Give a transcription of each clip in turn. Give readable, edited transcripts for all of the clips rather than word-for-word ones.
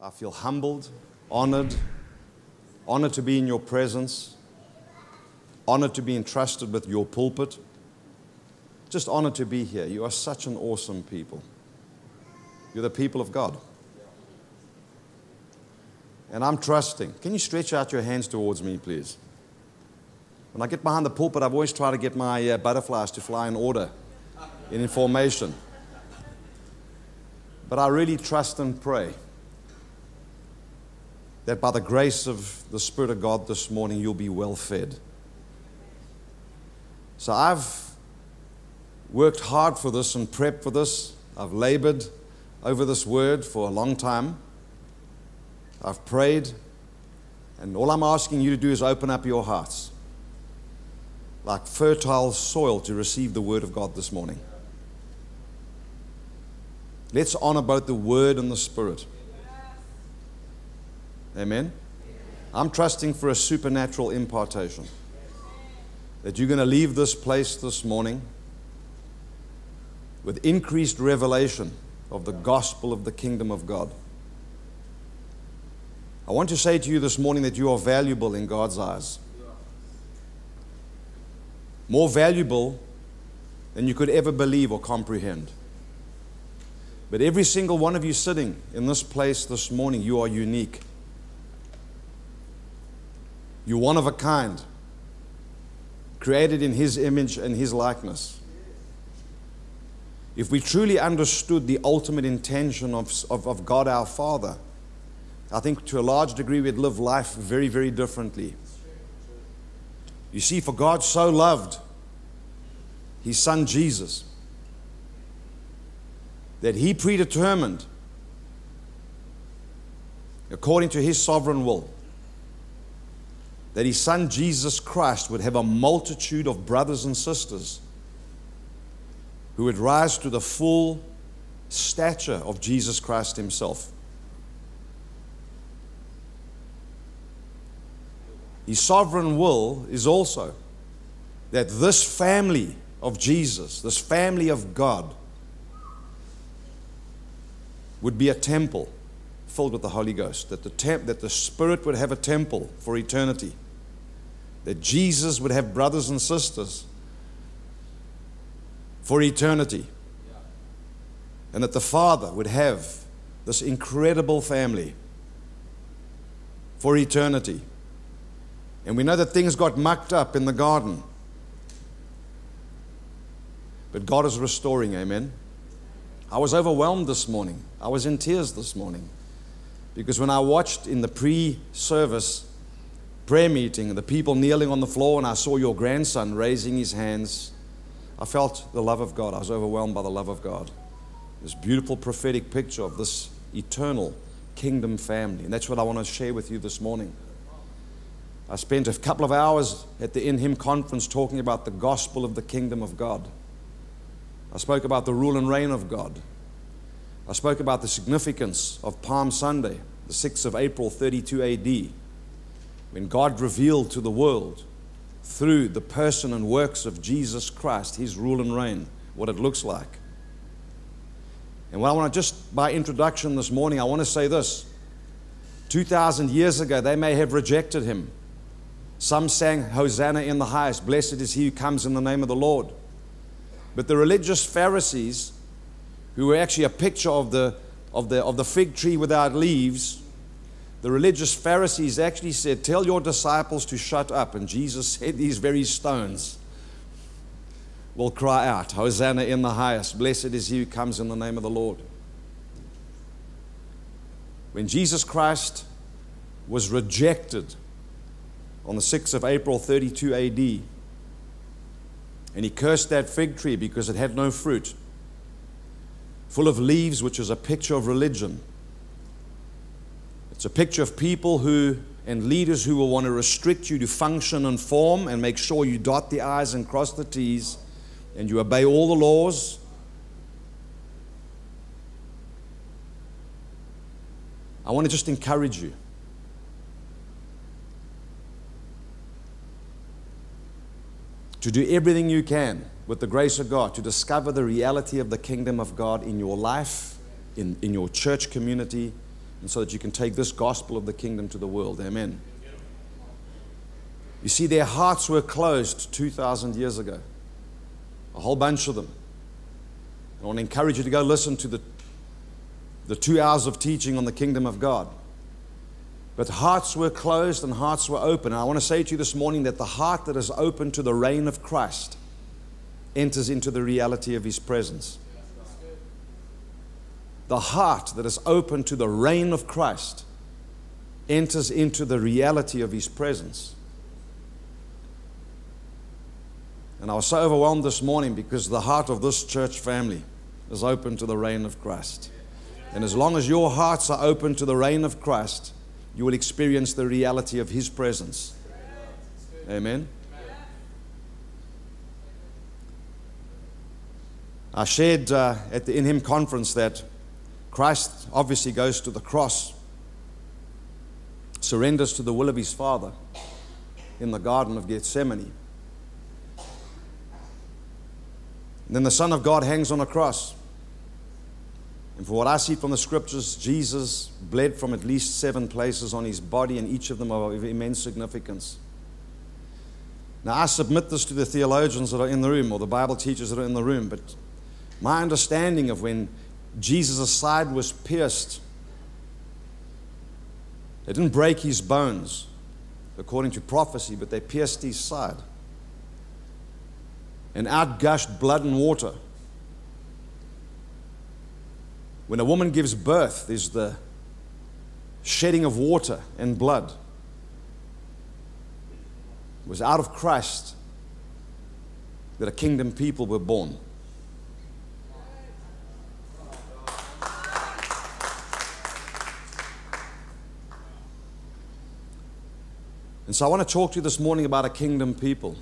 I feel humbled, honoured to be in your presence, honoured to be entrusted with your pulpit, just honoured to be here. You are such an awesome people. You're the people of God. And I'm trusting. Can you stretch out your hands towards me, please? When I get behind the pulpit, I've always tried to get my butterflies to fly in order, in formation. But I really trust and pray that by the grace of the Spirit of God this morning, you'll be well fed. So I've worked hard for this and prepped for this. I've labored over this word for a long time. I've prayed, and all I'm asking you to do is open up your hearts like fertile soil to receive the word of God this morning. Let's honor both the word and the spirit. Amen? I'm trusting for a supernatural impartation, that you're going to leave this place this morning with increased revelation of the gospel of the kingdom of God. I want to say to you this morning that you are valuable in God's eyes. More valuable than you could ever believe or comprehend. But every single one of you sitting in this place this morning, you are unique. You're one of a kind, created in His image and His likeness. If we truly understood the ultimate intention of God our Father, I think to a large degree we'd live life very, very differently. You see, for God so loved His Son Jesus that He predetermined, according to His sovereign will, that His Son Jesus Christ would have a multitude of brothers and sisters who would rise to the full stature of Jesus Christ Himself. His sovereign will is also that this family of Jesus, this family of God, would be a temple filled with the Holy Ghost, that the Spirit would have a temple for eternity, that Jesus would have brothers and sisters for eternity, and that the Father would have this incredible family for eternity. And we know that things got mucked up in the garden. But God is restoring, amen. I was overwhelmed this morning. I was in tears this morning. Because when I watched in the pre-service prayer meeting, the people kneeling on the floor, and I saw your grandson raising his hands, I felt the love of God. I was overwhelmed by the love of God. This beautiful prophetic picture of this eternal kingdom family. And that's what I want to share with you this morning. I spent a couple of hours at the In Him conference talking about the gospel of the kingdom of God. I spoke about the rule and reign of God. I spoke about the significance of Palm Sunday, the 6th of April, 32 AD, when God revealed to the world through the person and works of Jesus Christ, His rule and reign, what it looks like. And what I want to just, by introduction this morning, I want to say this. 2,000 years ago, they may have rejected Him. Some sang, Hosanna in the highest, blessed is He who comes in the name of the Lord. But the religious Pharisees, who were actually a picture of the fig tree without leaves, the religious Pharisees actually said, tell your disciples to shut up. And Jesus said, these very stones will cry out, Hosanna in the highest, blessed is He who comes in the name of the Lord. When Jesus Christ was rejected on the 6th of April, 32 AD, and He cursed that fig tree because it had no fruit, full of leaves, which is a picture of religion. It's a picture of people who, and leaders who will want to restrict you to function and form and make sure you dot the I's and cross the T's and you obey all the laws. I want to just encourage you. To do everything you can with the grace of God to discover the reality of the kingdom of God in your life, in your church community, and so that you can take this gospel of the kingdom to the world. Amen. You see, their hearts were closed 2,000 years ago, a whole bunch of them. I want to encourage you to go listen to the 2 hours of teaching on the kingdom of God. But hearts were closed and hearts were open. And I want to say to you this morning that the heart that is open to the reign of Christ enters into the reality of His presence. The heart that is open to the reign of Christ enters into the reality of His presence. And I was so overwhelmed this morning because the heart of this church family is open to the reign of Christ. And as long as your hearts are open to the reign of Christ, you will experience the reality of His presence. Amen. I shared at the In Him conference that Christ obviously goes to the cross, surrenders to the will of His Father in the Garden of Gethsemane. And then the Son of God hangs on a cross. And for what I see from the scriptures, Jesus bled from at least 7 places on His body, and each of them are of immense significance. Now, I submit this to the theologians that are in the room, or the Bible teachers that are in the room, but my understanding of when Jesus' side was pierced, they didn't break His bones, according to prophecy, but they pierced His side. And out gushed blood and water. When a woman gives birth, there's the shedding of water and blood. It was out of Christ that a kingdom people were born. And so I want to talk to you this morning about a kingdom people.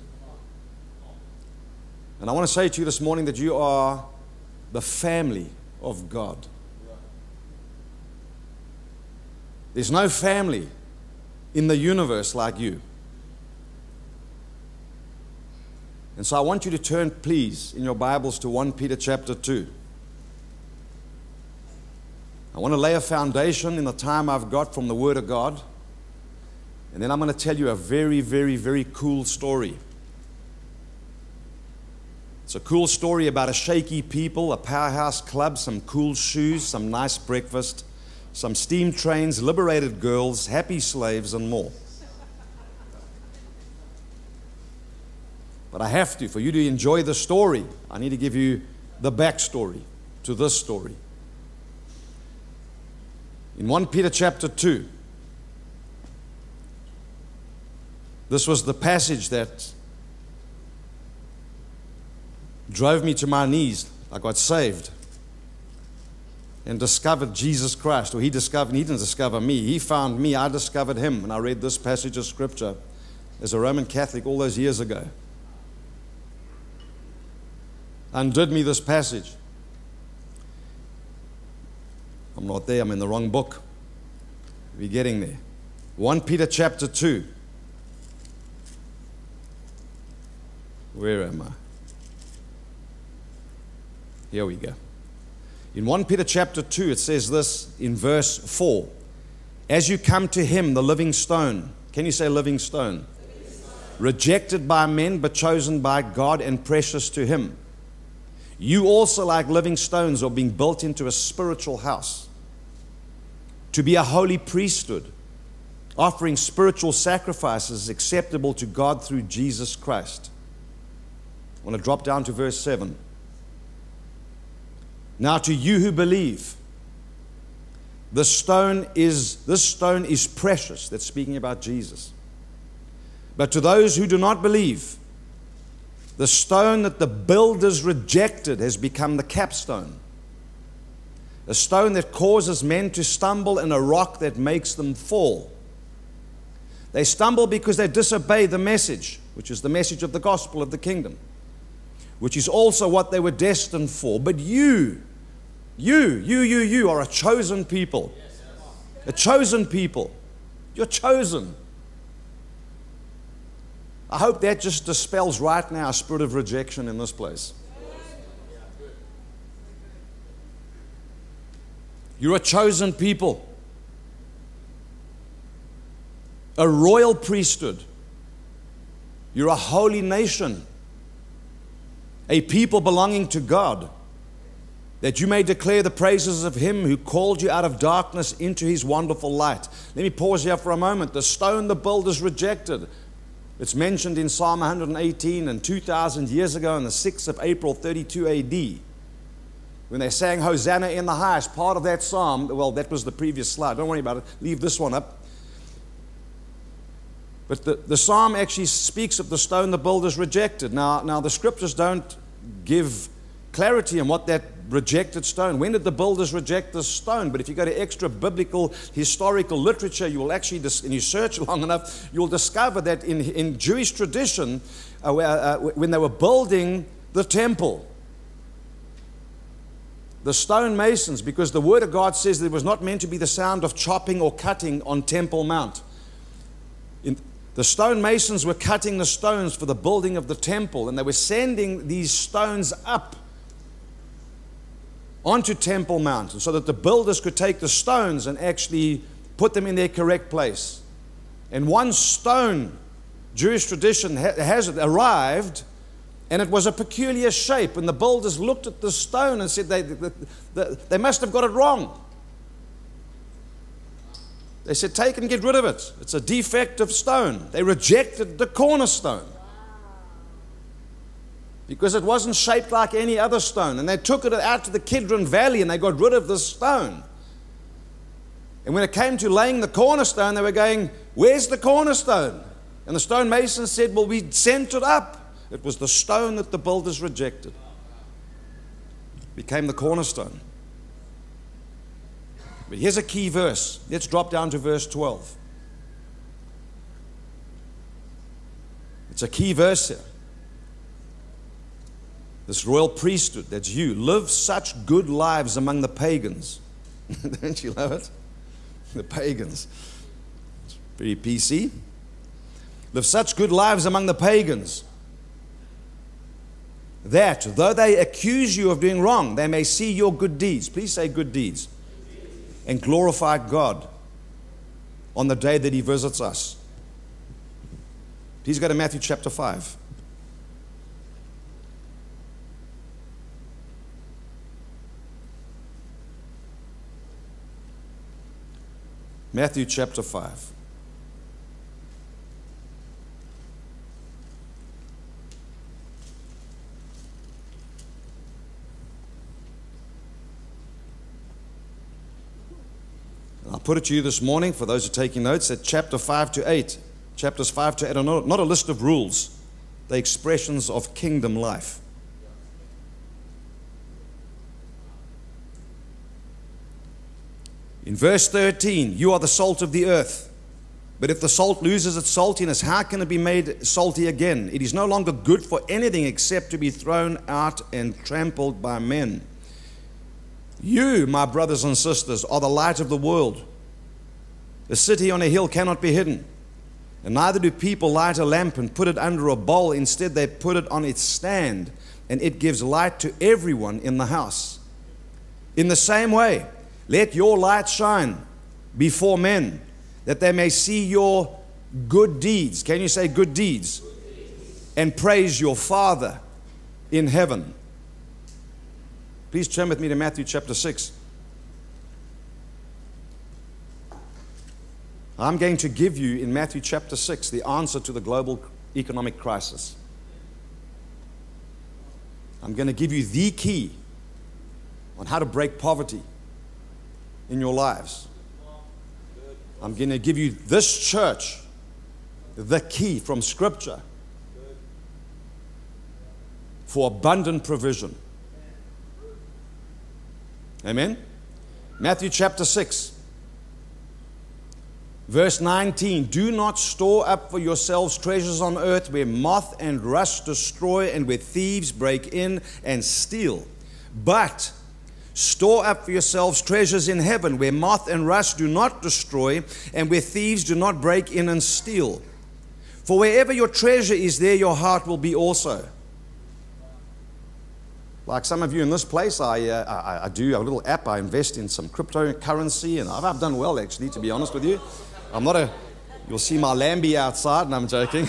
And I want to say to you this morning that you are the family of God. There's no family in the universe like you. And so I want you to turn, please, in your Bibles to 1 Peter chapter 2. I want to lay a foundation in the time I've got from the Word of God. And then I'm going to tell you a very, very, very cool story. It's a cool story about a shaky people, a powerhouse club, some cool shoes, some nice breakfast, some steam trains, liberated girls, happy slaves, and more. But I have to, for you to enjoy the story, I need to give you the backstory to this story. In 1 Peter chapter 2, this was the passage that drove me to my knees. I got saved and discovered Jesus Christ. Or he discovered, he didn't discover me. He found me. I discovered him. And I read this passage of Scripture as a Roman Catholic all those years ago. Undid me, this passage. I'm not there. I'm in the wrong book. We're getting there. 1 Peter chapter 2. Where am I? Here we go. In 1 Peter chapter 2, it says this in verse 4. As you come to him, the living stone. Can you say living stone? Living stone. Rejected by men, but chosen by God and precious to him. You also, like living stones, are being built into a spiritual house, to be a holy priesthood, offering spiritual sacrifices acceptable to God through Jesus Christ. I want to drop down to verse 7. Now to you who believe, this stone is precious. That's speaking about Jesus. But to those who do not believe, the stone that the builders rejected has become the capstone, a stone that causes men to stumble and a rock that makes them fall. They stumble because they disobey the message, which is the message of the gospel of the kingdom, which is also what they were destined for. But you are a chosen people. A chosen people. You're chosen. I hope that just dispels right now a spirit of rejection in this place. You're a chosen people. a royal priesthood. You're a holy nation, a people belonging to God, that you may declare the praises of Him who called you out of darkness into His wonderful light. Let me pause here for a moment. The stone the builders rejected. It's mentioned in Psalm 118 and 2,000 years ago on the 6th of April, 32 AD. When they sang Hosanna in the highest, part of that psalm, well, that was the previous slide. Don't worry about it. Leave this one up. But the psalm actually speaks of the stone the builders rejected. Now the scriptures don't give clarity on what that rejected stone. When did the builders reject this stone? But if you go to extra biblical historical literature, you will actually, and you search long enough, you'll discover that in Jewish tradition, when they were building the temple, the stonemasons, because the Word of God says there was not meant to be the sound of chopping or cutting on Temple Mount. The stonemasons were cutting the stones for the building of the temple, and they were sending these stones up onto Temple Mount so that the builders could take the stones and actually put them in their correct place. And one stone, Jewish tradition has it, arrived, and it was a peculiar shape. And the builders looked at the stone and said they must have got it wrong. They said, take and get rid of it. It's a defective stone. They rejected the cornerstone, because it wasn't shaped like any other stone. And they took it out to the Kidron Valley and they got rid of this stone. And when it came to laying the cornerstone, they were going, where's the cornerstone? And the stonemasons said, well, we sent it up. It was the stone that the builders rejected. It became the cornerstone. But here's a key verse. Let's drop down to verse 12. It's a key verse here. This royal priesthood, that's you, live such good lives among the pagans. Don't you love it? The pagans. It's pretty PC. Live such good lives among the pagans, that though they accuse you of doing wrong, they may see your good deeds. Please say good deeds. And glorify God on the day that He visits us. Please go to Matthew chapter 5. Matthew chapter 5. And I'll put it to you this morning, for those who are taking notes, that chapter 5 to 8, chapters 5 to 8 are not a list of rules. They're expressions of kingdom life. In verse 13, you are the salt of the earth. But if the salt loses its saltiness, how can it be made salty again? It is no longer good for anything except to be thrown out and trampled by men. You, my brothers and sisters, are the light of the world. A city on a hill cannot be hidden. And neither do people light a lamp and put it under a bowl. Instead, they put it on its stand, and it gives light to everyone in the house. In the same way, let your light shine before men, that they may see your good deeds. Can you say good deeds? Good deeds. And praise your Father in heaven. Please turn with me to Matthew chapter 6. I'm going to give you in Matthew chapter 6 the answer to the global economic crisis. I'm going to give you the key on how to break poverty in your lives. I'm going to give you, this church, the key from Scripture for abundant provision. Amen? Matthew chapter 6, verse 19. Do not store up for yourselves treasures on earth, where moth and rust destroy, and where thieves break in and steal. But store up for yourselves treasures in heaven, where moth and rust do not destroy, and where thieves do not break in and steal. For wherever your treasure is, there your heart will be also. Like some of you in this place, I do a little app. I invest in some cryptocurrency, and I've done well, actually, to be honest with you. I'm not a You'll see my lambie outside, and I'm joking.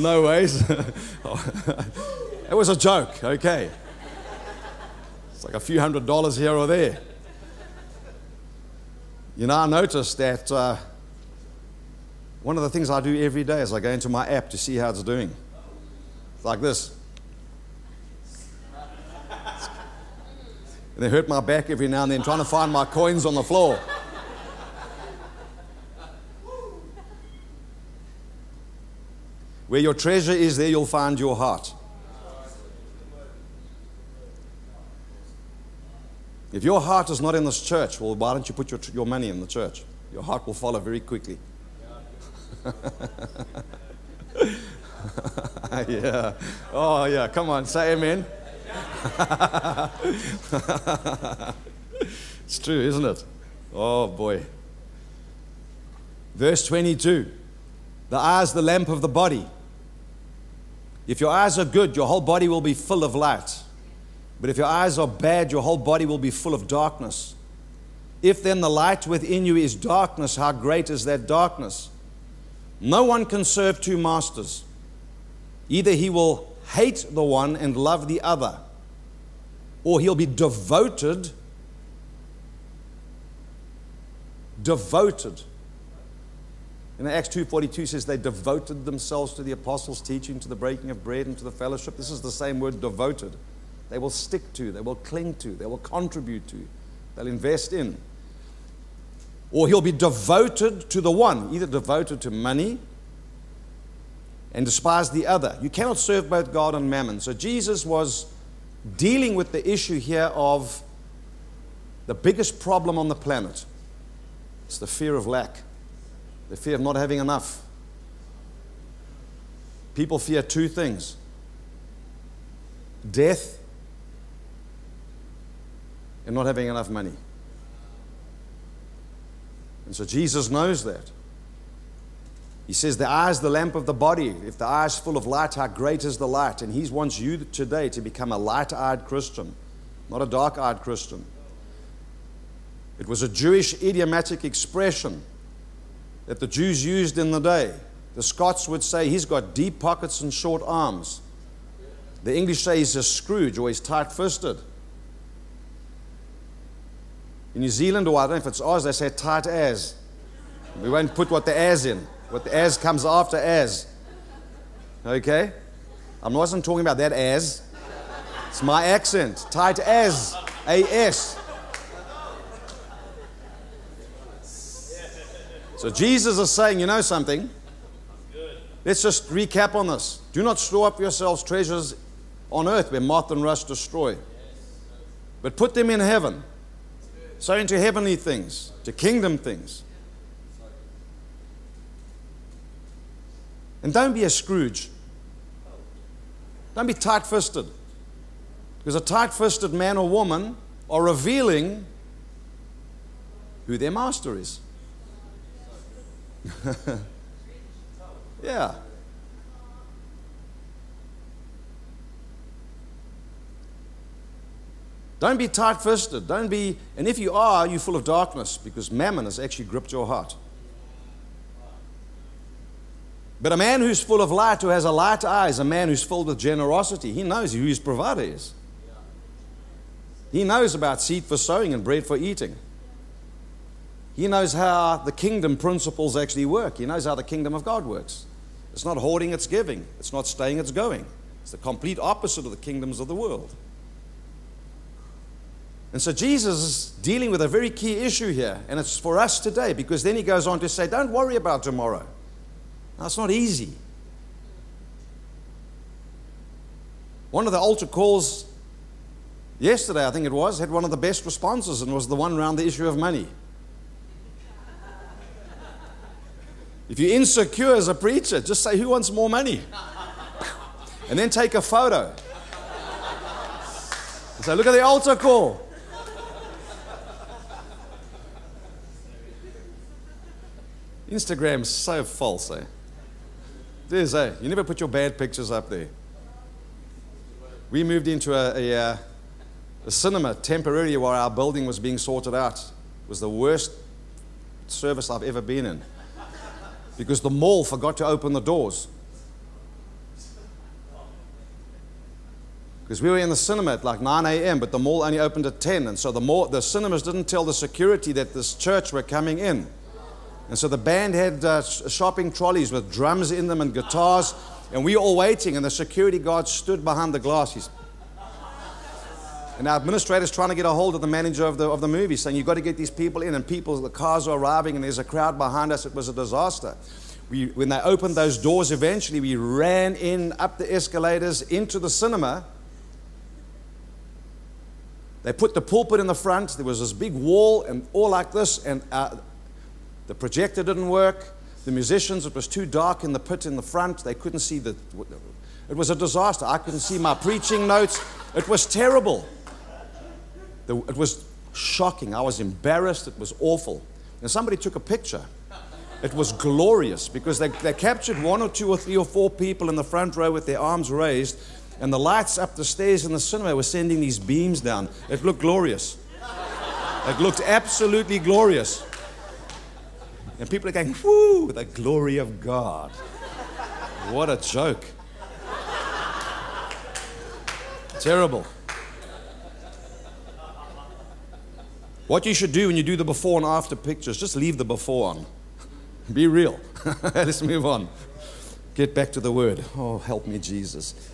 No ways. It was a joke, okay. It's like a few $100s here or there. You know, I noticed that one of the things I do every day is I go into my app to see how it's doing. It's like this. And they hurt my back every now and then trying to find my coins on the floor. Where your treasure is, there you'll find your heart. If your heart is not in this church, well, why don't you put your money in the church? Your heart will follow very quickly. Yeah. Oh, yeah. Come on, say amen. It's true, isn't it? Oh, boy. Verse 22. The eye is the lamp of the body. If your eyes are good, your whole body will be full of light. But if your eyes are bad, your whole body will be full of darkness. If then the light within you is darkness, how great is that darkness? No one can serve two masters. Either he will hate the one and love the other, or he'll be devoted. In Acts 2:42 says they devoted themselves to the apostles' teaching, to the breaking of bread, and to the fellowship. This is the same word, devoted. They will stick to, they will cling to, they will contribute to, they'll invest in. Or he'll be devoted to the one, either devoted to money and despise the other. You cannot serve both God and mammon. So Jesus was dealing with the issue here of the biggest problem on the planet. It's the fear of lack, the fear of not having enough. People fear two things: death and not having enough money. And so Jesus knows that. He says the eye is the lamp of the body. If the eye is full of light, how great is the light? And he wants you today to become a light-eyed Christian, not a dark-eyed Christian. It was a Jewish idiomatic expression that the Jews used in the day. The Scots would say, he's got deep pockets and short arms. The English say he's a Scrooge, or he's tight-fisted. In New Zealand, or I don't know if it's Oz, they say tight as. We won't put what the as in. What the as comes after as. Okay? I wasn't talking about that as. It's my accent. Tight as. A-S. So Jesus is saying, you know something? Let's just recap on this. Do not store up yourselves treasures on earth where moth and rust destroy, but put them in heaven. So into heavenly things, to kingdom things. And don't be a Scrooge. Don't be tight-fisted. Because a tight-fisted man or woman are revealing who their master is. Yeah. Don't be tight-fisted. Don't be, and if you are, you're full of darkness, because mammon has actually gripped your heart. But a man who's full of light, who has a light eye, is a man who's filled with generosity. He knows who his provider is. He knows about seed for sowing and bread for eating. He knows how the kingdom principles actually work. He knows how the kingdom of God works. It's not hoarding, it's giving. It's not staying, it's going. It's the complete opposite of the kingdoms of the world. And so Jesus is dealing with a very key issue here, and it's for us today, because then he goes on to say, don't worry about tomorrow. Now, it's not easy. One of the altar calls yesterday, I think it was, had one of the best responses, and was the one around the issue of money. If you're insecure as a preacher, just say, who wants more money? And then take a photo. And say, look at the altar call. Instagram's so false, eh? It is, eh? You never put your bad pictures up there. We moved into a cinema temporarily while our building was being sorted out. It was the worst service I've ever been in. because the mall forgot to open the doors. Because we were in the cinema at like 9 a.m., but the mall only opened at 10. And so the cinemas didn't tell the security that this church were coming in. And so the band had shopping trolleys with drums in them and guitars. And we were all waiting, and the security guard stood behind the glasses. And our administrator's trying to get a hold of the manager of the movie, saying, you've got to get these people in. And the cars are arriving, and there's a crowd behind us. It was a disaster. When they opened those doors, eventually we ran in, up the escalators, into the cinema. They put the pulpit in the front. There was this big wall and all like this, and the projector didn't work. The musicians, it was too dark in the pit in the front. They couldn't see the... It was a disaster. I couldn't see my preaching notes. It was terrible. It was shocking. I was embarrassed. It was awful. And somebody took a picture. It was glorious because they captured one or two or three or four people in the front row with their arms raised, and the lights up the stairs in the cinema were sending these beams down. It looked glorious. It looked absolutely glorious. And people are going, whoo, the glory of God. What a joke. Terrible. What you should do when you do the before and after pictures, just leave the before on. Be real. Let's move on. Get back to the word. Oh, help me, Jesus.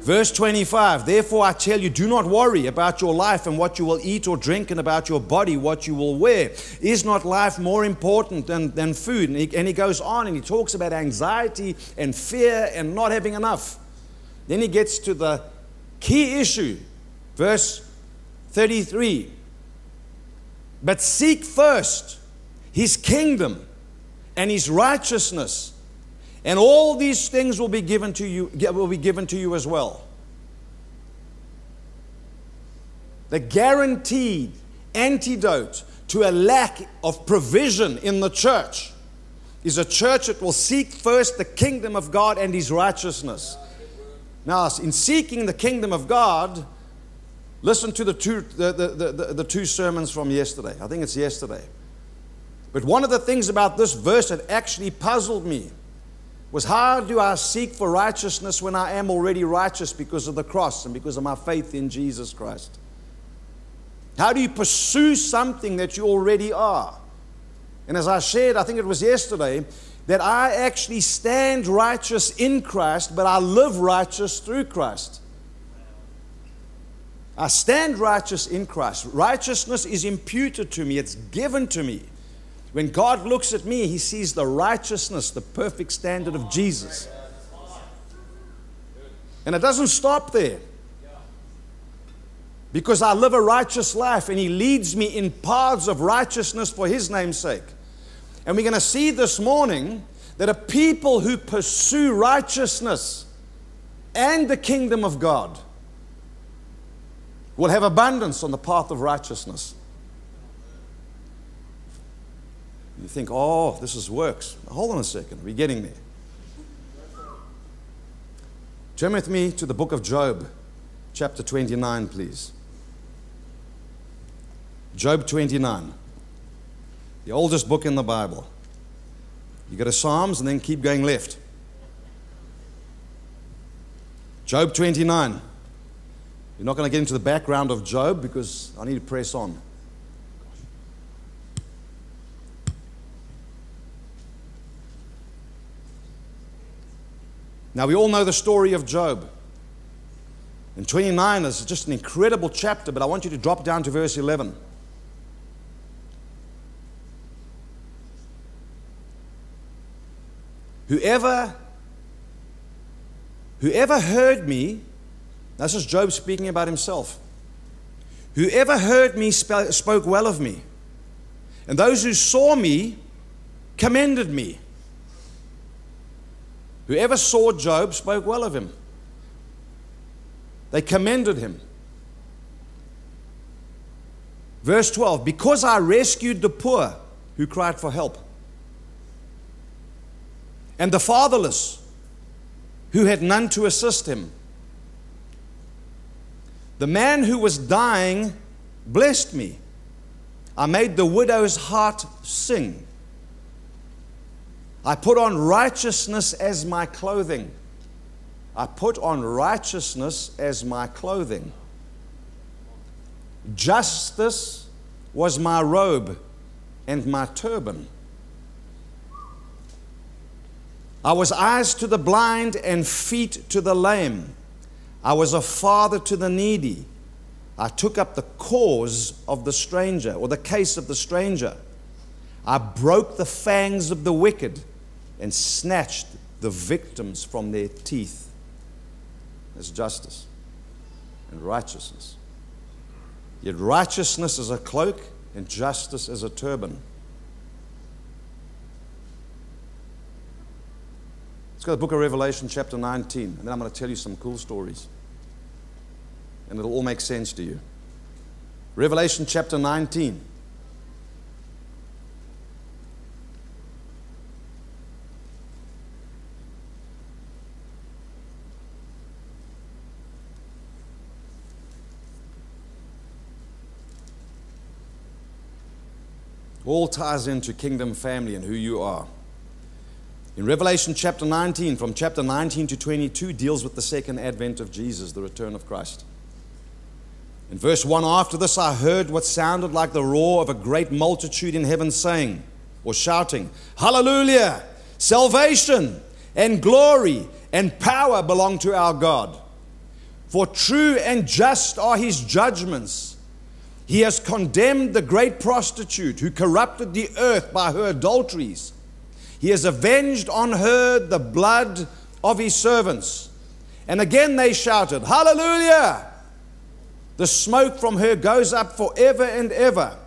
Verse 25, therefore I tell you, do not worry about your life and what you will eat or drink, and about your body, what you will wear. Is not life more important than food? And he goes on and he talks about anxiety and fear and not having enough. Then he gets to the key issue, verse 33. But seek first his kingdom and his righteousness, and all these things will be given to you, as well. The guaranteed antidote to a lack of provision in the church is a church that will seek first the kingdom of God and his righteousness. Now, in seeking the kingdom of God, listen to the two sermons from yesterday. I think it's yesterday. But one of the things about this verse that actually puzzled me was, how do I seek for righteousness when I am already righteous because of the cross and because of my faith in Jesus Christ? How do you pursue something that you already are? And as I shared, I think it was yesterday, that I actually stand righteous in Christ, but I live righteous through Christ. I stand righteous in Christ. Righteousness is imputed to me. It's given to me. When God looks at me, he sees the righteousness, the perfect standard of Jesus. And it doesn't stop there. Because I live a righteous life, and he leads me in paths of righteousness for his name's sake. And we're going to see this morning that a people who pursue righteousness and the kingdom of God will have abundance on the path of righteousness. You think, oh, this is works. Hold on a second. We're getting there. Turn with me to the book of Job, chapter 29, please. Job 29, the oldest book in the Bible. You go to Psalms and then keep going left. Job 29. You're not going to get into the background of Job because I need to press on. Now, we all know the story of Job. And 29 is just an incredible chapter, but I want you to drop down to verse 11. Whoever heard me, this is Job speaking about himself. Whoever heard me spoke well of me, and those who saw me commended me. Whoever saw Job spoke well of him. They commended him. Verse 12, because I rescued the poor who cried for help, and the fatherless who had none to assist him. The man who was dying blessed me. I made the widow's heart sing. I put on righteousness as my clothing. I put on righteousness as my clothing. Justice was my robe and my turban. I was eyes to the blind and feet to the lame. I was a father to the needy. I took up the cause of the stranger, or the case of the stranger. I broke the fangs of the wicked and snatched the victims from their teeth. There's justice and righteousness. Yet righteousness is a cloak and justice is a turban. Let's go to the book of Revelation, chapter 19, and then I'm going to tell you some cool stories. And it'll all make sense to you. Revelation, chapter 19. All ties into kingdom family and who you are. In Revelation chapter 19, from chapter 19 to 22, deals with the second advent of Jesus, the return of Christ. In verse 1, after this I heard what sounded like the roar of a great multitude in heaven saying, or shouting, Hallelujah! Salvation and glory and power belong to our God. For true and just are his judgments. He has condemned the great prostitute who corrupted the earth by her adulteries. He has avenged on her the blood of his servants. And again they shouted, Hallelujah! The smoke from her goes up forever and ever.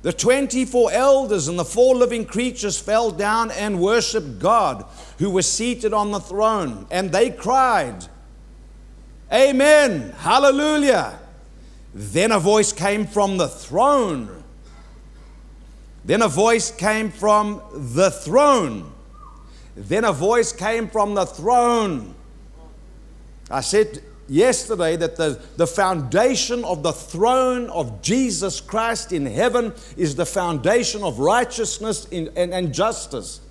The 24 elders and the 4 living creatures fell down and worshipped God, who was seated on the throne. And they cried, Amen! Hallelujah! Then a voice came from the throne. Then a voice came from the throne. Then a voice came from the throne. I said yesterday that the foundation of the throne of Jesus Christ in heaven is the foundation of righteousness and justice.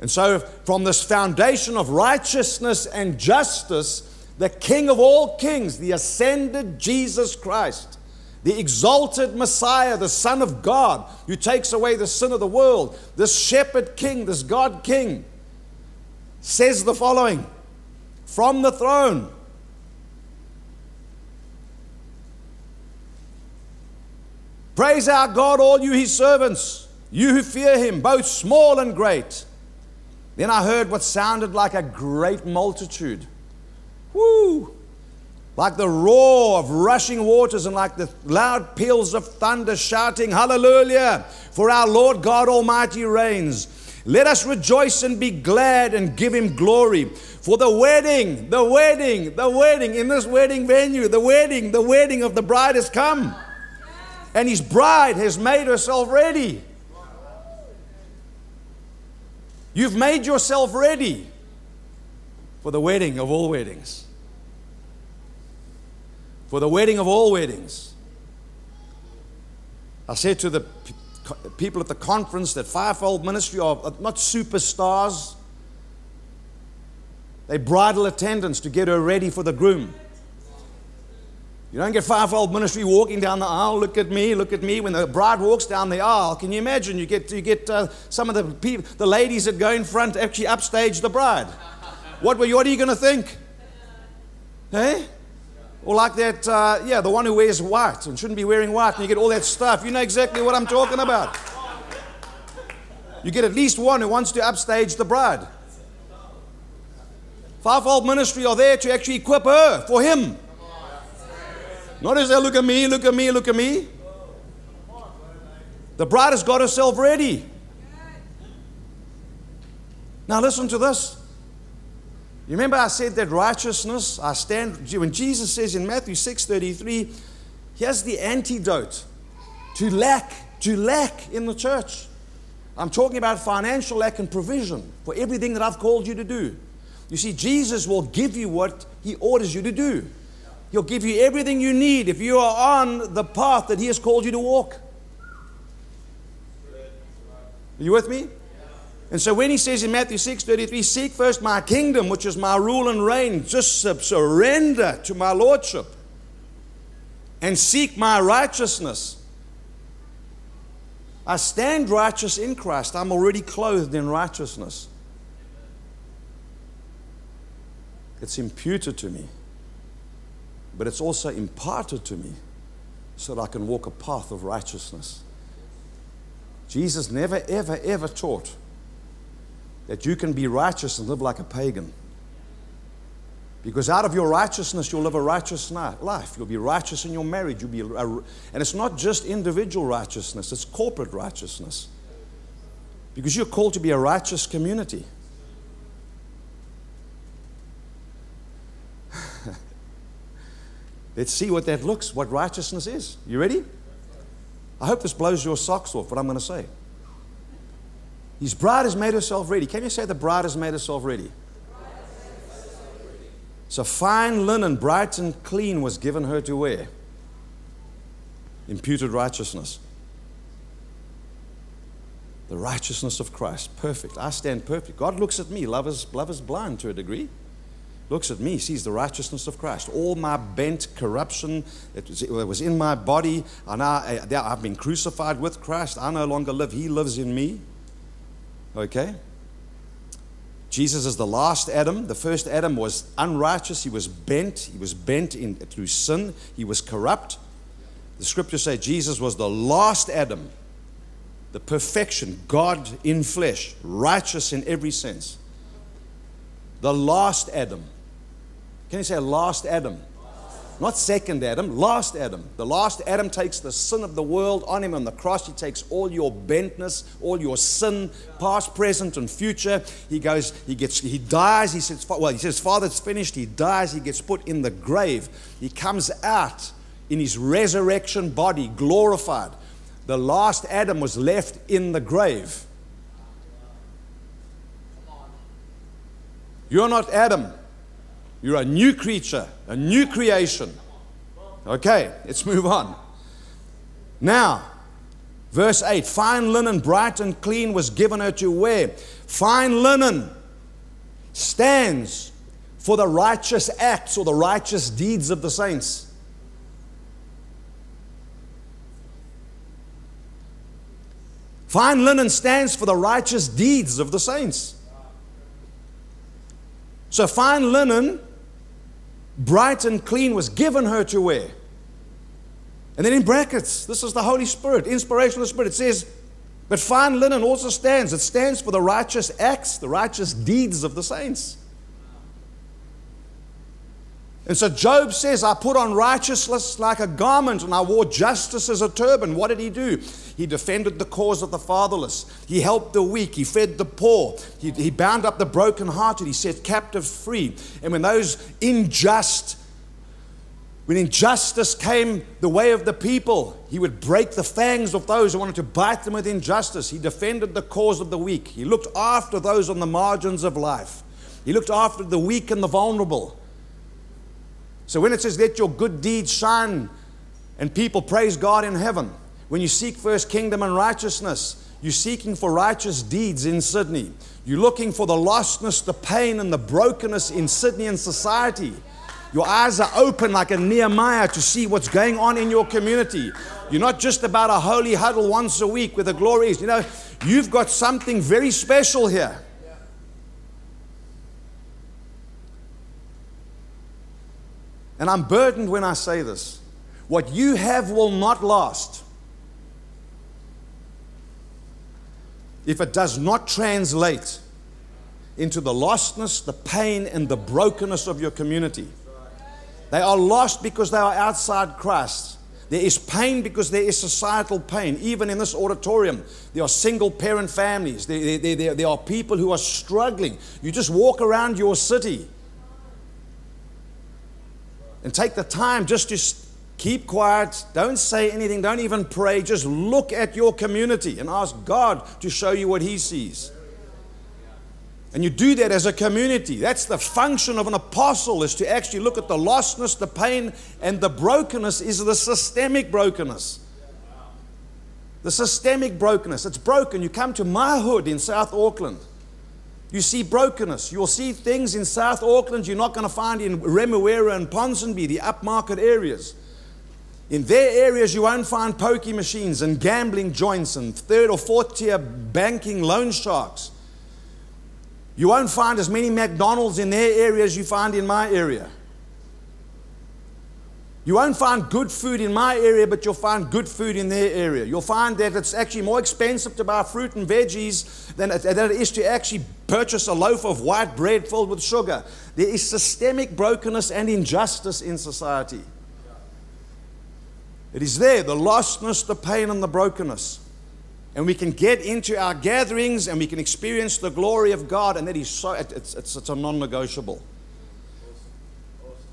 And so from this foundation of righteousness and justice, the King of all kings, the ascended Jesus Christ, the exalted Messiah, the Son of God, who takes away the sin of the world, this shepherd king, this God king, says the following from the throne. Praise our God, all you his servants, you who fear him, both small and great. Then I heard what sounded like a great multitude. Woo! Like the roar of rushing waters and like the loud peals of thunder shouting, Hallelujah! For our Lord God Almighty reigns. Let us rejoice and be glad and give Him glory. For the wedding, in this wedding venue, the wedding of the bride has come. And His bride has made herself ready. You've made yourself ready for the wedding of all weddings. For the wedding of all weddings. I said to the people at the conference that fivefold ministry are not superstars. They bridal attendants to get her ready for the groom. You don't get fivefold ministry walking down the aisle, look at me, when the bride walks down the aisle. Can you imagine? You get some of the ladies that go in front actually upstage the bride. What are you going to think? Hey? Or like that, the one who wears white and shouldn't be wearing white, and you get all that stuff. You know exactly what I'm talking about. You get at least one who wants to upstage the bride. Fivefold ministry are there to actually equip her for him. Not as they look at me, look at me, look at me. The bride has got herself ready. Now listen to this. You remember I said that righteousness, when Jesus says in Matthew 6:33, here's the antidote to lack in the church. I'm talking about financial lack and provision for everything that I've called you to do. You see, Jesus will give you what He orders you to do. He'll give you everything you need if you are on the path that He has called you to walk. Are you with me? And so when he says in Matthew 6:33, seek first my kingdom, which is my rule and reign, just surrender to my lordship and seek my righteousness. I stand righteous in Christ. I'm already clothed in righteousness. It's imputed to me, but it's also imparted to me so that I can walk a path of righteousness. Jesus never, ever, ever taught that you can be righteous and live like a pagan. Because out of your righteousness, you'll live a righteous life. You'll be righteous in your marriage. You'll be and it's not just individual righteousness. It's corporate righteousness. Because you're called to be a righteous community. Let's see what that looks, what righteousness is. You ready? I hope this blows your socks off, what I'm going to say. His bride has made herself ready. Can you say the bride has made herself ready? So fine linen, bright and clean, was given her to wear. Imputed righteousness. The righteousness of Christ. Perfect. I stand perfect. God looks at me. Love is blind to a degree. Looks at me, sees the righteousness of Christ. All my bent corruption that was in my body, and I've been crucified with Christ. I no longer live. He lives in me. Okay? Jesus is the last Adam. The first Adam was unrighteous. He was bent. He was bent through sin. He was corrupt. The scriptures say Jesus was the last Adam, the perfection, God in flesh, righteous in every sense. The last Adam. Can you say last Adam? Last. Not second Adam, last Adam. The last Adam takes the sin of the world on him on the cross. He takes all your bentness, all your sin, past, present, and future. He goes, he dies. He says, well, he says, Father, it's finished. He dies. He gets put in the grave. He comes out in his resurrection body, glorified. The last Adam was left in the grave. You're not Adam. You're a new creature, a new creation. Okay, let's move on. Now, verse 8. Fine linen, bright and clean, was given her to wear. Fine linen stands for the righteous acts or the righteous deeds of the saints. Fine linen stands for the righteous deeds of the saints. So fine linen, bright and clean, was given her to wear. And then in brackets, this is the Holy Spirit, inspiration of the Spirit. It says, but fine linen also stands. It stands for the righteous acts, the righteous deeds of the saints. And so Job says, I put on righteousness like a garment and I wore justice as a turban. What did he do? He defended the cause of the fatherless. He helped the weak. He fed the poor. He bound up the brokenhearted. He set captives free. And when injustice came the way of the people, he would break the fangs of those who wanted to bite them with injustice. He defended the cause of the weak. He looked after those on the margins of life. He looked after the weak and the vulnerable. So when it says, let your good deeds shine and people praise God in heaven, when you seek first kingdom and righteousness, you're seeking for righteous deeds in Sydney. You're looking for the lostness, the pain, and the brokenness in Sydney and society. Your eyes are open like a Nehemiah to see what's going on in your community. You're not just about a holy huddle once a week where the glory is. You know, you've got something very special here. And I'm burdened when I say this. What you have will not last if it does not translate into the lostness, the pain, and the brokenness of your community. They are lost because they are outside Christ. There is pain because there is societal pain. Even in this auditorium, there are single-parent families. There are people who are struggling. You just walk around your city and take the time just to keep quiet. Don't say anything. Don't even pray. Just look at your community and ask God to show you what He sees. And you do that as a community. That's the function of an apostle, is to actually look at the lostness, the pain, and the brokenness is the systemic brokenness. The systemic brokenness. It's broken. You come to my hood in South Auckland. You see brokenness. You'll see things in South Auckland you're not going to find in Remuera and Ponsonby, the upmarket areas. In their areas, you won't find pokey machines and gambling joints and third or fourth tier banking loan sharks. You won't find as many McDonald's in their area as you find in my area. You won't find good food in my area, but you'll find good food in their area. You'll find that it's actually more expensive to buy fruit and veggies than it is to actually purchase a loaf of white bread filled with sugar. There is systemic brokenness and injustice in society. It is there, the lostness, the pain, and the brokenness. And we can get into our gatherings and we can experience the glory of God, and that is so, it's a non-negotiable.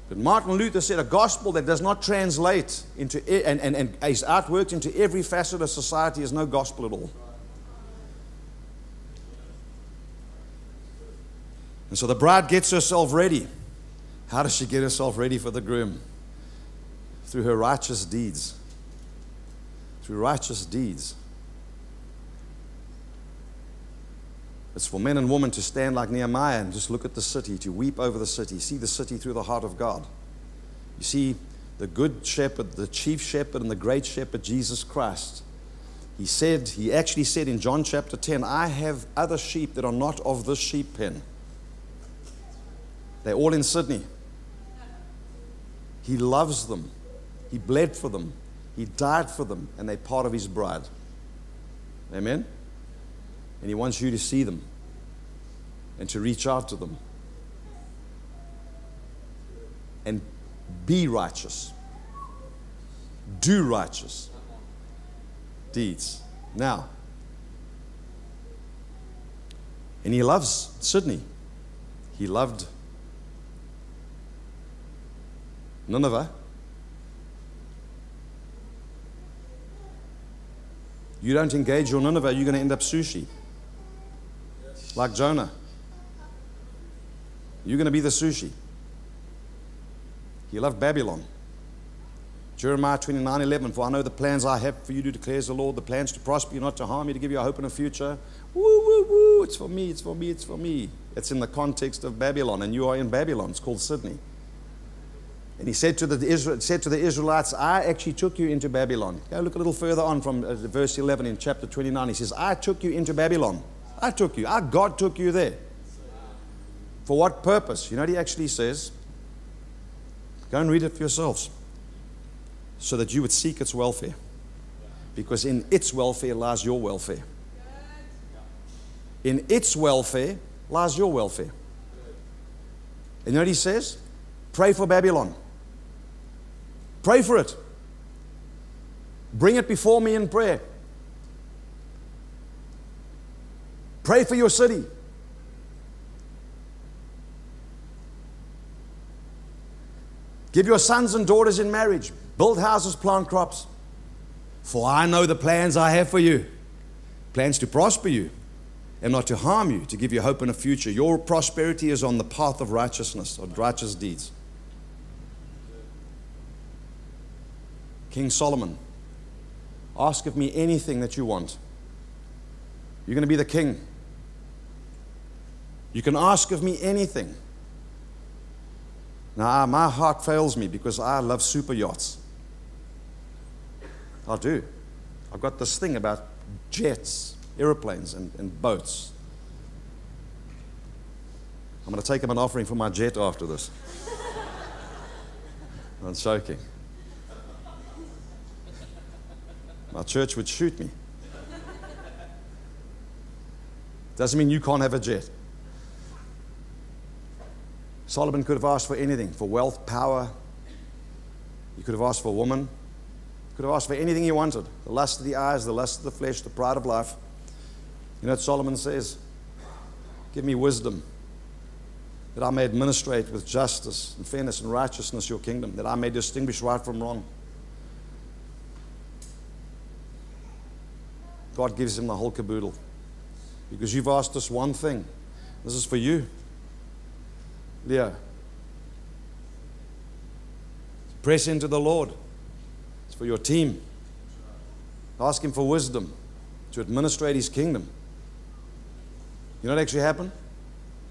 But Martin Luther said a gospel that does not translate into and is outworked into every facet of society is no gospel at all. And so the bride gets herself ready. How does she get herself ready for the groom? Through her righteous deeds. Through righteous deeds. It's for men and women to stand like Nehemiah and just look at the city, to weep over the city, see the city through the heart of God. You see, the good shepherd, the chief shepherd, and the great shepherd, Jesus Christ. He said, he actually said in John chapter 10, I have other sheep that are not of this sheep pen. They're all in Sydney. He loves them. He bled for them. He died for them, and they're part of his bride. Amen? And he wants you to see them and to reach out to them and be righteous. Do righteous deeds. Now, and he loves Sydney. He loved Nineveh. You don't engage your Nineveh, you're going to end up sushi. Like Jonah. You're going to be the sushi. He loved Babylon. Jeremiah 29:11, for I know the plans I have for you, declares the Lord, the plans to prosper you, not to harm you, to give you a hope and a future. Woo, woo, woo, it's for me, it's for me, it's for me. It's in the context of Babylon, and you are in Babylon. It's called Sydney. And he said to the Israelites, I actually took you into Babylon. Go look a little further on from verse 11 in chapter 29. He says, I took you into Babylon. I took you. Our God took you there. For what purpose? You know what he actually says? Go and read it for yourselves. So that you would seek its welfare. Because in its welfare lies your welfare. In its welfare lies your welfare. And you know what he says? Pray for Babylon. Pray for it. Bring it before me in prayer. Pray for your city. Give your sons and daughters in marriage. Build houses, plant crops. For I know the plans I have for you. Plans to prosper you and not to harm you, to give you hope and a future. Your prosperity is on the path of righteousness, or righteous deeds. King Solomon, ask of me anything that you want. You're going to be the king. You can ask of me anything. Now, my heart fails me because I love super yachts. I do. I've got this thing about jets, airplanes, and boats. I'm going to take up an offering for my jet after this. I'm joking. My church would shoot me. Doesn't mean you can't have a jet. Solomon could have asked for anything, for wealth, power. He could have asked for a woman. He could have asked for anything he wanted. The lust of the eyes, the lust of the flesh, the pride of life. You know what Solomon says? Give me wisdom, that I may administrate with justice and fairness and righteousness your kingdom, that I may distinguish right from wrong. God gives him the whole caboodle. Because you've asked us one thing. This is for you, Leo. Press into the Lord. It's for your team. Ask him for wisdom to administrate his kingdom. You know what actually happened?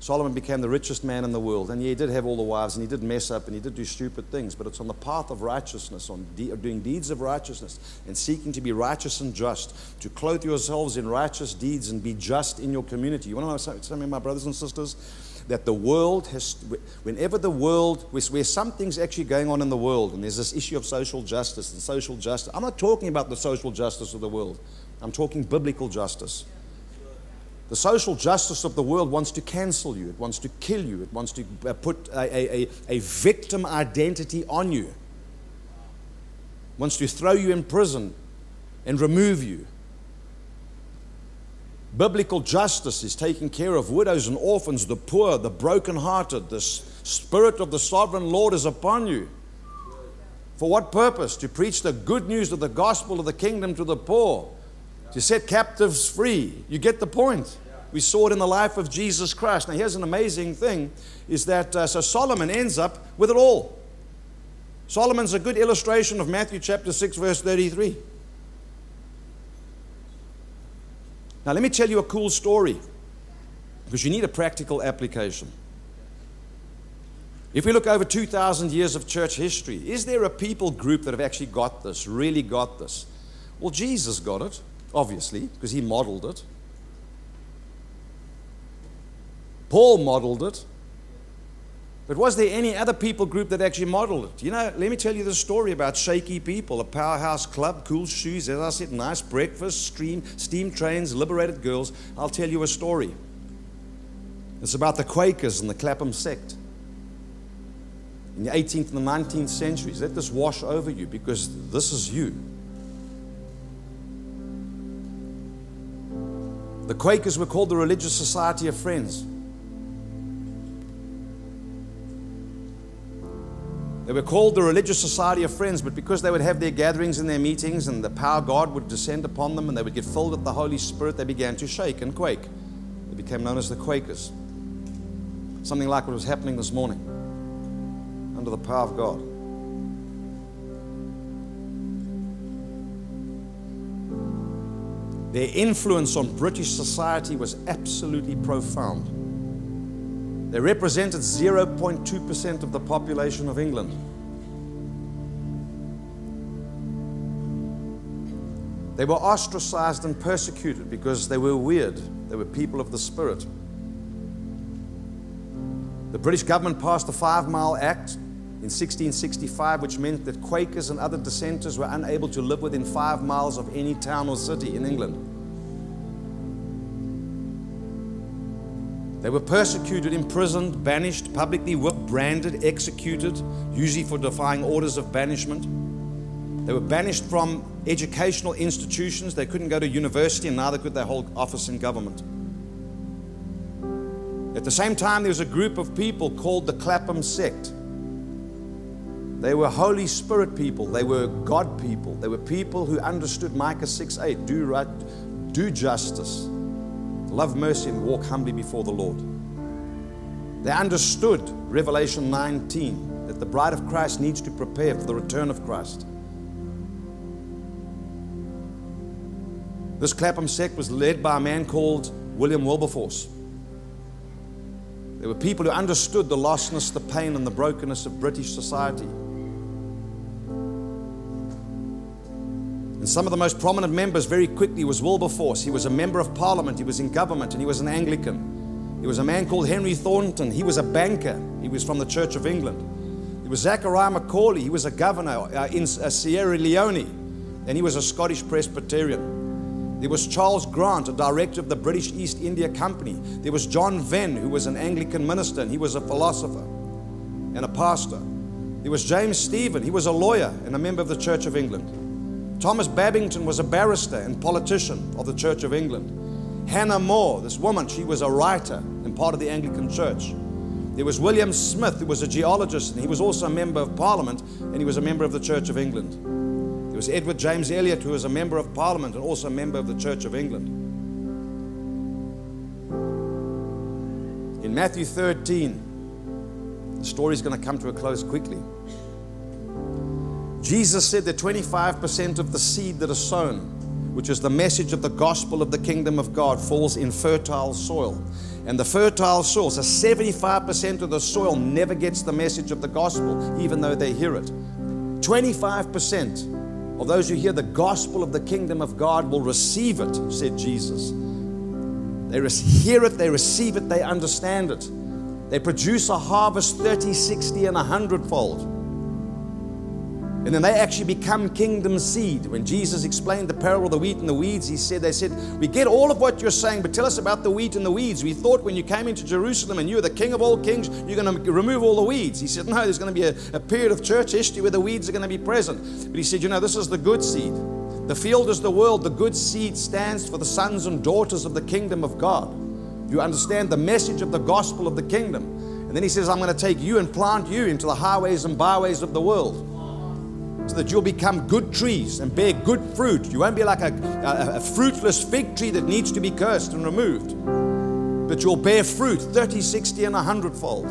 Solomon became the richest man in the world. And yeah, he did have all the wives, and he did mess up, and he did do stupid things. But it's on the path of righteousness, on doing deeds of righteousness, and seeking to be righteous and just, to clothe yourselves in righteous deeds and be just in your community. You want to know something, my brothers and sisters? That the world has, whenever the world, where something's actually going on in the world, and there's this issue of social justice and social justice. I'm not talking about the social justice of the world. I'm talking biblical justice. The social justice of the world wants to cancel you. It wants to kill you. It wants to put a victim identity on you. It wants to throw you in prison and remove you. Biblical justice is taking care of widows and orphans, the poor, the brokenhearted. The Spirit of the Sovereign Lord is upon you. For what purpose? To preach the good news of the gospel of the kingdom to the poor. To set captives free. You get the point. We saw it in the life of Jesus Christ. Now, here's an amazing thing, is that so Solomon ends up with it all. Solomon's a good illustration of Matthew chapter 6, verse 33. Now, let me tell you a cool story, because you need a practical application. If we look over 2,000 years of church history, is there a people group that have actually got this, really got this? Well, Jesus got it. Obviously, because he modeled it. Paul modeled it. But was there any other people group that actually modeled it? You know, let me tell you the story about shaky people, a powerhouse club, cool shoes, as I said, nice breakfast, steam trains, liberated girls. I'll tell you a story. It's about the Quakers and the Clapham sect. In the 18th and the 19th centuries, let this wash over you, because this is you. The Quakers were called the Religious Society of Friends. They were called the Religious Society of Friends, but because they would have their gatherings and their meetings, and the power of God would descend upon them, and they would get filled with the Holy Spirit, they began to shake and quake. They became known as the Quakers. Something like what was happening this morning, under the power of God. Their influence on British society was absolutely profound. They represented 0.2% of the population of England. They were ostracized and persecuted because they were weird. They were people of the Spirit. The British government passed the 5 Mile Act in 1665, which meant that Quakers and other dissenters were unable to live within 5 miles of any town or city in England. They were persecuted, imprisoned, banished, publicly whipped, branded, executed, usually for defying orders of banishment. They were banished from educational institutions. They couldn't go to university, and neither could they hold office in government. At the same time, there was a group of people called the Clapham sect. They were Holy Spirit people. They were God people. They were people who understood Micah 6:8, do right, do justice, love mercy, and walk humbly before the Lord. They understood Revelation 19, that the bride of Christ needs to prepare for the return of Christ. This Clapham sect was led by a man called William Wilberforce. They were people who understood the lostness, the pain, and the brokenness of British society. And some of the most prominent members very quickly was Wilberforce. He was a member of parliament, he was in government, and he was an Anglican. He was a man called Henry Thornton. He was a banker. He was from the Church of England. It was Zachariah Macaulay. He was a governor in Sierra Leone, and he was a Scottish Presbyterian. There was Charles Grant, a director of the British East India Company. There was John Venn, who was an Anglican minister, and he was a philosopher and a pastor. There was James Stephen. He was a lawyer and a member of the Church of England. Thomas Babington was a barrister and politician of the Church of England. Hannah More, this woman, she was a writer and part of the Anglican Church. There was William Smith, who was a geologist, and he was also a member of Parliament, and he was a member of the Church of England. There was Edward James Eliot, who was a member of Parliament and also a member of the Church of England. In Matthew 13, the story's going to come to a close quickly. Jesus said that 25% of the seed that is sown which is the message of the gospel of the kingdom of God, falls in fertile soil. And the fertile soil, so 75% of the soil never gets the message of the gospel, even though they hear it. 25% of those who hear the gospel of the kingdom of God will receive it, said Jesus. They hear it, they receive it, they understand it. They produce a harvest 30, 60, and 100-fold. And then they actually become kingdom seed. When Jesus explained the parable of the wheat and the weeds, he said, they said, we get all of what you're saying, but tell us about the wheat and the weeds. We thought when you came into Jerusalem and you were the king of all kings, you're going to remove all the weeds. He said, no, there's going to be a period of church history where the weeds are going to be present. But he said, you know, this is the good seed. The field is the world. The good seed stands for the sons and daughters of the kingdom of God. You understand the message of the gospel of the kingdom. And then he says, I'm going to take you and plant you into the highways and byways of the world, so that you'll become good trees and bear good fruit. You won't be like a fruitless fig tree that needs to be cursed and removed, but you'll bear fruit 30, 60, and 100-fold.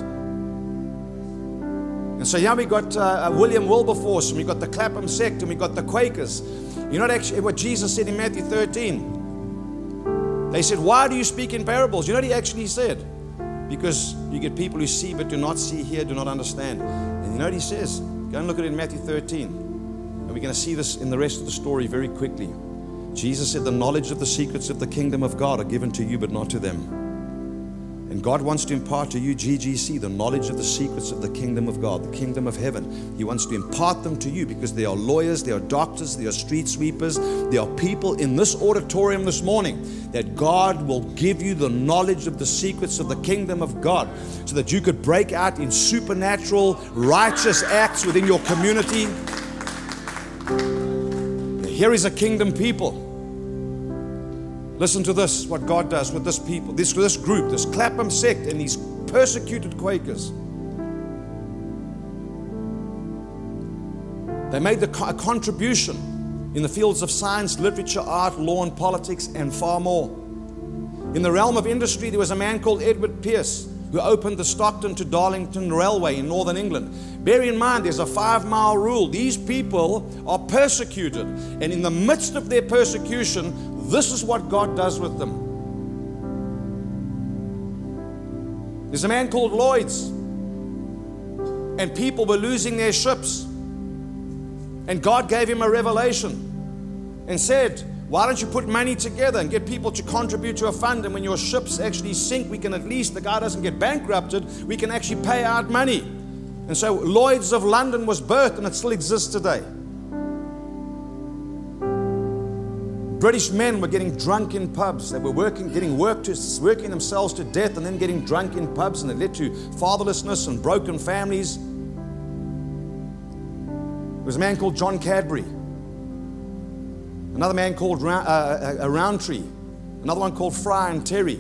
And so now we got William Wilberforce, and we got the Clapham sect, and we got the Quakers. You know what Jesus said in Matthew 13? They said, why do you speak in parables? You know what he actually said? Because you get people who see but do not see, hear, do not understand. And you know what he says? Go and look at it in Matthew 13. And we're going to see this in the rest of the story very quickly. Jesus said, the knowledge of the secrets of the kingdom of God are given to you, but not to them. And God wants to impart to you, GGC, the knowledge of the secrets of the kingdom of God, the kingdom of heaven. He wants to impart them to you because there are lawyers, there are doctors, there are street sweepers, there are people in this auditorium this morning that God will give you the knowledge of the secrets of the kingdom of God, so that you could break out in supernatural, righteous acts within your community. Here is a kingdom people. Listen to this, what God does with this people, this group, this Clapham sect and these persecuted Quakers. They made a contribution in the fields of science, literature, art, law and politics, and far more. In the realm of industry, there was a man called Edward Pierce, who opened the Stockton to Darlington Railway in northern England. Bear in mind, there's a 5-mile rule. These people are persecuted. And in the midst of their persecution, this is what God does with them. There's a man called Lloyd's, and people were losing their ships. And God gave him a revelation and said, why don't you put money together and get people to contribute to a fund, and when your ships actually sink, we can at least, the guy doesn't get bankrupted, we can actually pay out money. And so Lloyd's of London was birthed, and it still exists today. British men were getting drunk in pubs. They were working themselves to death and then getting drunk in pubs, and it led to fatherlessness and broken families. There was a man called John Cadbury. Another man called Roundtree. Another one called Fry and Terry.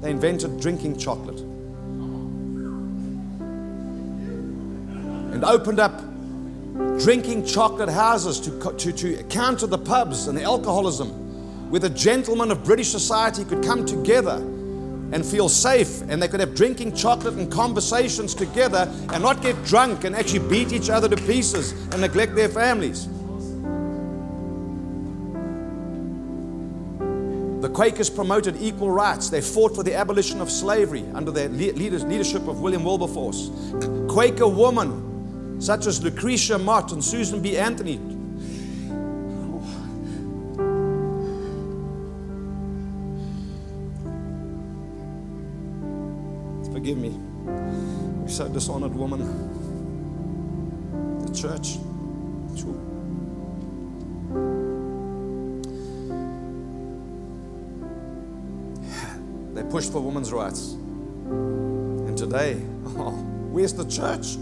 They invented drinking chocolate and opened up drinking chocolate houses to counter the pubs and the alcoholism, where the gentlemen of British society could come together and feel safe, and they could have drinking chocolate and conversations together and not get drunk and actually beat each other to pieces and neglect their families. The Quakers promoted equal rights. They fought for the abolition of slavery under the leadership of William Wilberforce. Quaker women such as Lucretia Mott and Susan B. Anthony forgive me, we're so dishonored, woman, the church. Pushed for women's rights. And today, where's the church?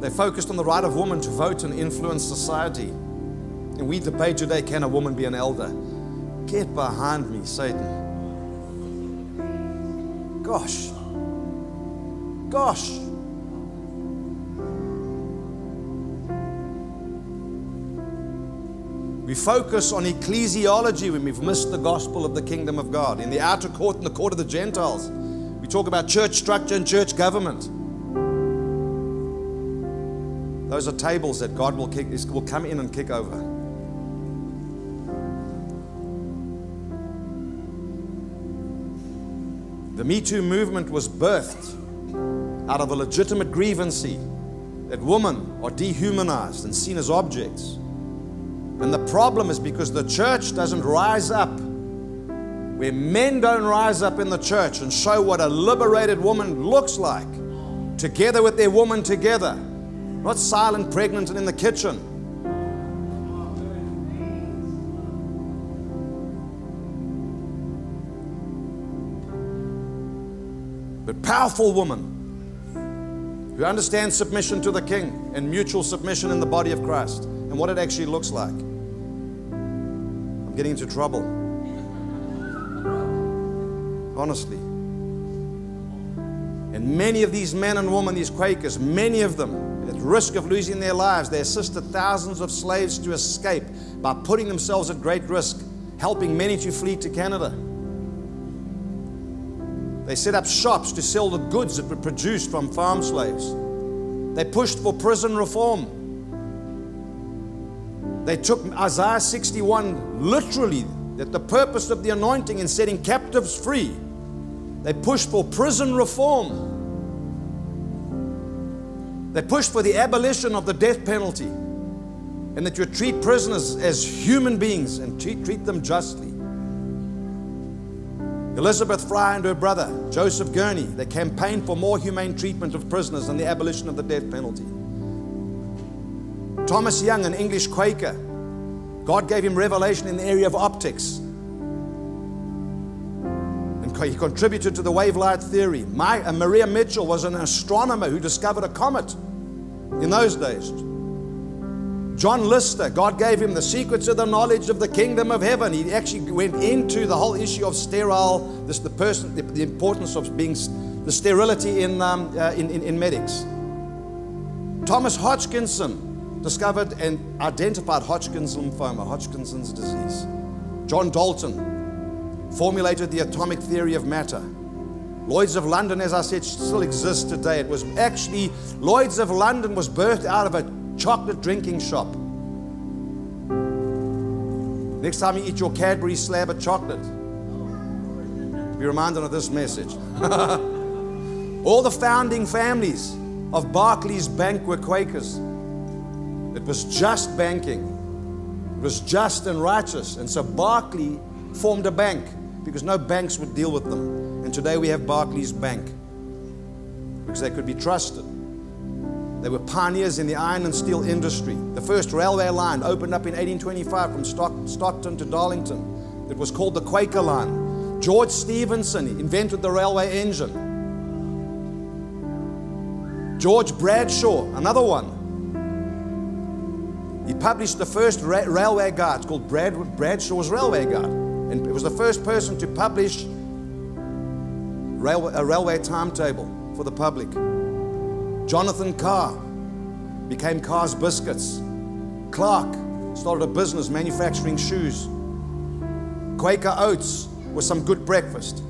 They focused on the right of women to vote and influence society. And we debate today, can a woman be an elder? Get behind me, Satan. Gosh. Gosh. We focus on ecclesiology when we've missed the gospel of the kingdom of God. In the outer court and the court of the Gentiles, we talk about church structure and church government. Those are tables that God will come in and kick over. The Me Too movement was birthed out of a legitimate grievance that women are dehumanized and seen as objects. And the problem is because the church doesn't rise up. Where men don't rise up in the church and show what a liberated woman looks like, together with their woman together, not silent, pregnant, and in the kitchen. But powerful woman who understands submission to the King and mutual submission in the body of Christ and what it actually looks like. I'm getting into trouble. Honestly. And many of these men and women, these Quakers, many of them, at risk of losing their lives, they assisted thousands of slaves to escape by putting themselves at great risk, helping many to flee to Canada. They set up shops to sell the goods that were produced from farm slaves. They pushed for prison reform. They took Isaiah 61 literally, that the purpose of the anointing in setting captives free. They pushed for prison reform. They pushed for the abolition of the death penalty and that you treat prisoners as human beings and treat them justly. Elizabeth Fry and her brother, Joseph Gurney, they campaigned for more humane treatment of prisoners and the abolition of the death penalty. Thomas Young, an English Quaker, God gave him revelation in the area of optics. He contributed to the wavelet theory. Maria Mitchell was an astronomer who discovered a comet in those days. John Lister, God gave him the secrets of the knowledge of the kingdom of heaven. He actually went into the whole issue of the importance of being the sterility in medics. Thomas Hodgkinson discovered and identified Hodgkin's lymphoma, Hodgkinson's disease. John Dalton formulated the atomic theory of matter. Lloyd's of London, as I said, still exists today. It was actually, Lloyd's of London was birthed out of a chocolate drinking shop. Next time you eat your Cadbury slab of chocolate, be reminded of this message. All the founding families of Barclays Bank were Quakers. It was just banking. It was just and righteous. And so Barclay formed a bank because no banks would deal with them. And today we have Barclays Bank because they could be trusted. They were pioneers in the iron and steel industry. The first railway line opened up in 1825 from Stockton to Darlington. It was called the Quaker Line. George Stephenson invented the railway engine. George Bradshaw, another one. He published the first railway guide called Bradshaw's Railway Guide. And it was the first person to publish a railway timetable for the public. Jonathan Carr became Carr's Biscuits. Clark started a business manufacturing shoes. Quaker Oats was some good breakfast.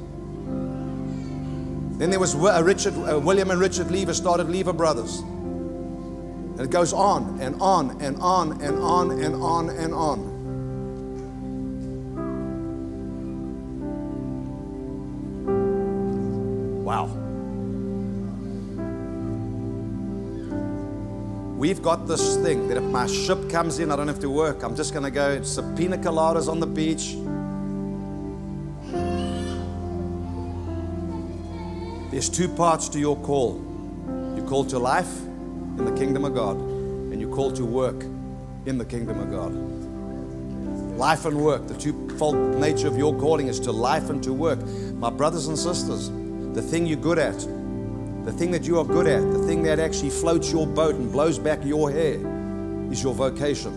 Then there was William and Richard Lever started Lever Brothers. And it goes on and on and on and on and on and on. Wow. We've got this thing that if my ship comes in, I don't have to work. I'm just going to go sip pina coladas on the beach. There's two parts to your call. You call to life in the kingdom of God, and you call to work in the kingdom of God. Life and work. The twofold nature of your calling is to life and to work. My brothers and sisters, the thing you're good at, the thing that you are good at, the thing that actually floats your boat and blows back your hair is your vocation.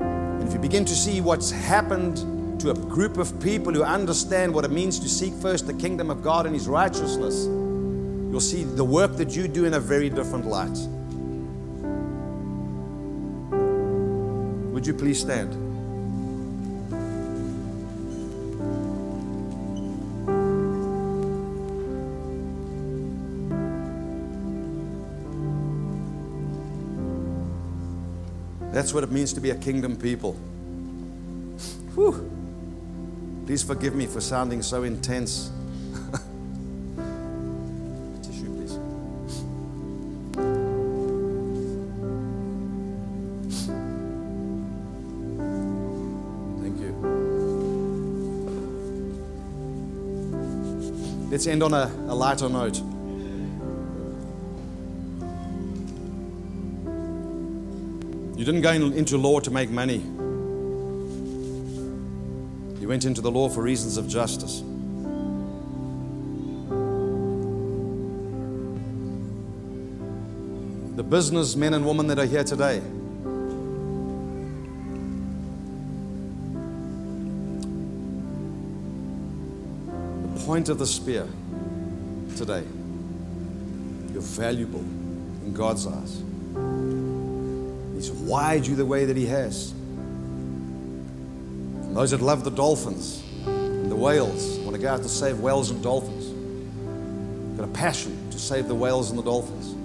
And if you begin to see what's happened to a group of people who understand what it means to seek first the kingdom of God and His righteousness, you'll see the work that you do in a very different light. Would you please stand? That's what it means to be a kingdom people. Whew. Please forgive me for sounding so intense. Tissue, please. Thank you. Let's end on a lighter note. You didn't go into law to make money. You went into the law for reasons of justice. The businessmen and women that are here today, the point of the spear today, you're valuable in God's eyes. He's wired you the way that he has. And those that love the dolphins and the whales, want to go out to save whales and dolphins. Got a passion to save the whales and the dolphins.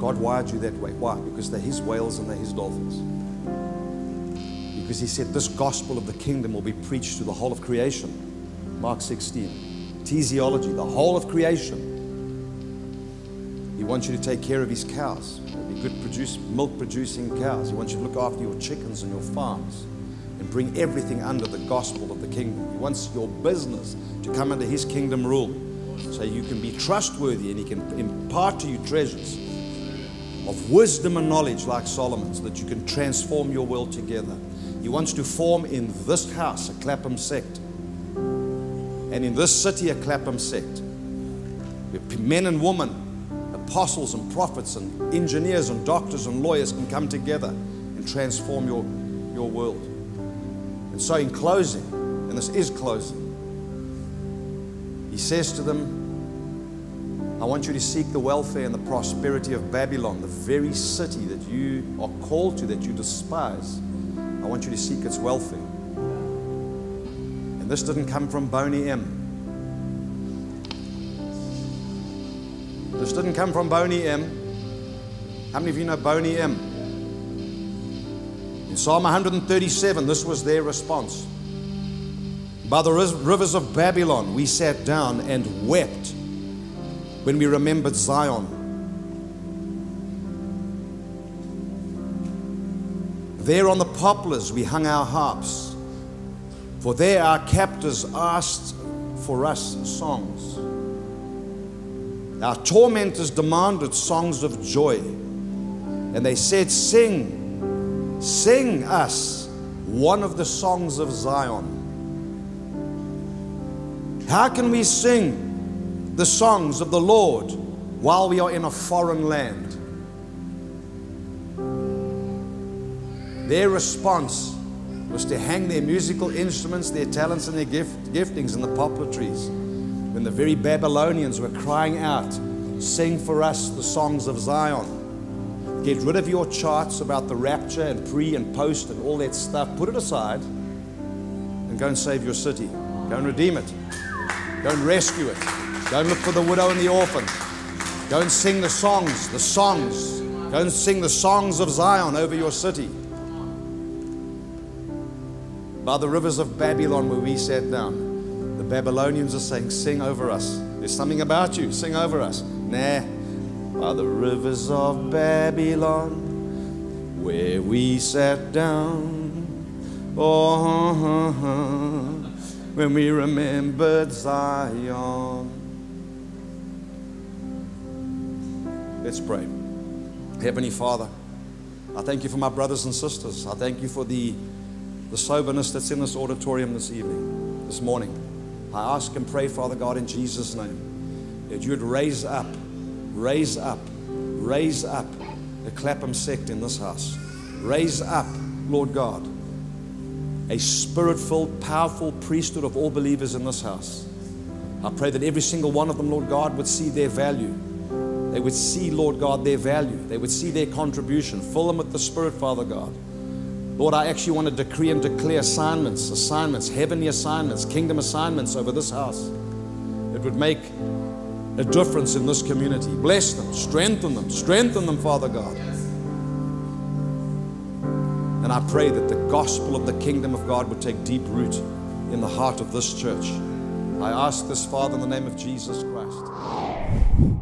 God wired you that way. Why? Because they're his whales and they're his dolphins. Because he said this gospel of the kingdom will be preached to the whole of creation. Mark 16. Ecclesiology, the whole of creation. He wants you to take care of his cows, be good milk-producing cows. He wants you to look after your chickens and your farms and bring everything under the gospel of the kingdom. He wants your business to come under his kingdom rule so you can be trustworthy and he can impart to you treasures of wisdom and knowledge like Solomon so that you can transform your world together. He wants to form in this house a Clapham sect and in this city a Clapham sect where men and women, apostles and prophets and engineers and doctors and lawyers can come together and transform your world. And so in closing, and this is closing, he says to them, I want you to seek the welfare and the prosperity of Babylon, the very city that you are called to, that you despise. I want you to seek its welfare. And this didn't come from Boney M. This didn't come from Boney M. How many of you know Boney M? In Psalm 137, this was their response. By the rivers of Babylon, we sat down and wept when we remembered Zion. There on the poplars, we hung our harps, for there our captors asked for us songs. Our tormentors demanded songs of joy, and they said, sing, sing us one of the songs of Zion. How can we sing the songs of the Lord while we are in a foreign land? Their response was to hang their musical instruments, their talents, and their giftings in the poplar trees. When the very Babylonians were crying out, sing for us the songs of Zion. Get rid of your charts about the rapture and pre and post and all that stuff. Put it aside and go and save your city. Go and redeem it. Go and rescue it. Go and look for the widow and the orphan. Go and sing the songs, the songs. Go and sing the songs of Zion over your city. By the rivers of Babylon where we sat down. The Babylonians are saying, sing over us. There's something about you. Sing over us. Nah. By the rivers of Babylon, where we sat down, oh, when we remembered Zion. Let's pray. Heavenly Father, I thank you for my brothers and sisters. I thank you for the soberness that's in this auditorium this evening, this morning. I ask and pray, Father God, in Jesus' name, that you would raise up the Clapham sect in this house. Raise up, Lord God, a spirit-filled, powerful priesthood of all believers in this house. I pray that every single one of them, Lord God, would see their value. They would see, Lord God, their value. They would see their contribution. Fill them with the Spirit, Father God. Lord, I actually want to decree and declare assignments, heavenly assignments, kingdom assignments over this house. It would make a difference in this community. Bless them, strengthen them, strengthen them, Father God. And I pray that the gospel of the kingdom of God would take deep root in the heart of this church. I ask this, Father, in the name of Jesus Christ.